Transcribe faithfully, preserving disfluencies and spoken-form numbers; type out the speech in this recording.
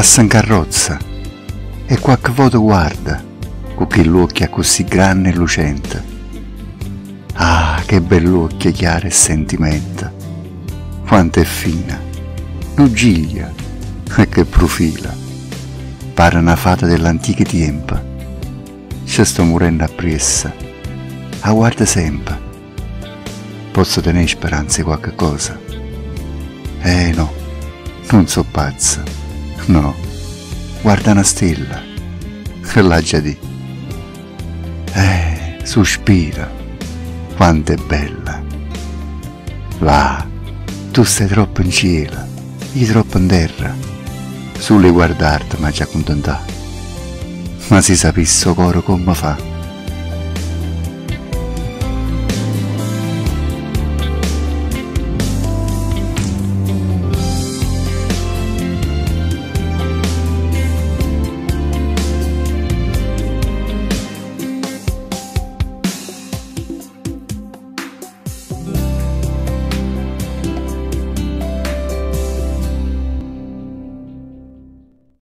passa in carrozza e qualche volta guarda con quell'occhia così grande e lucente. Ah, che bell'occhia chiara e sentimenta, quanto è fina, lugiglia e che profila, pare una fata dell'antico tempo. Ci sto morendo appressa, a guarda sempre. Posso tenere speranza di qualche cosa? Eh no, non so pazza, no, guarda una stella, l'ha già di. Eh, sospira, quanto è bella. Là, tu sei troppo in cielo, io troppo in terra, solo guardarti mi ha già contentato. Ma si sapesse il coro come fa.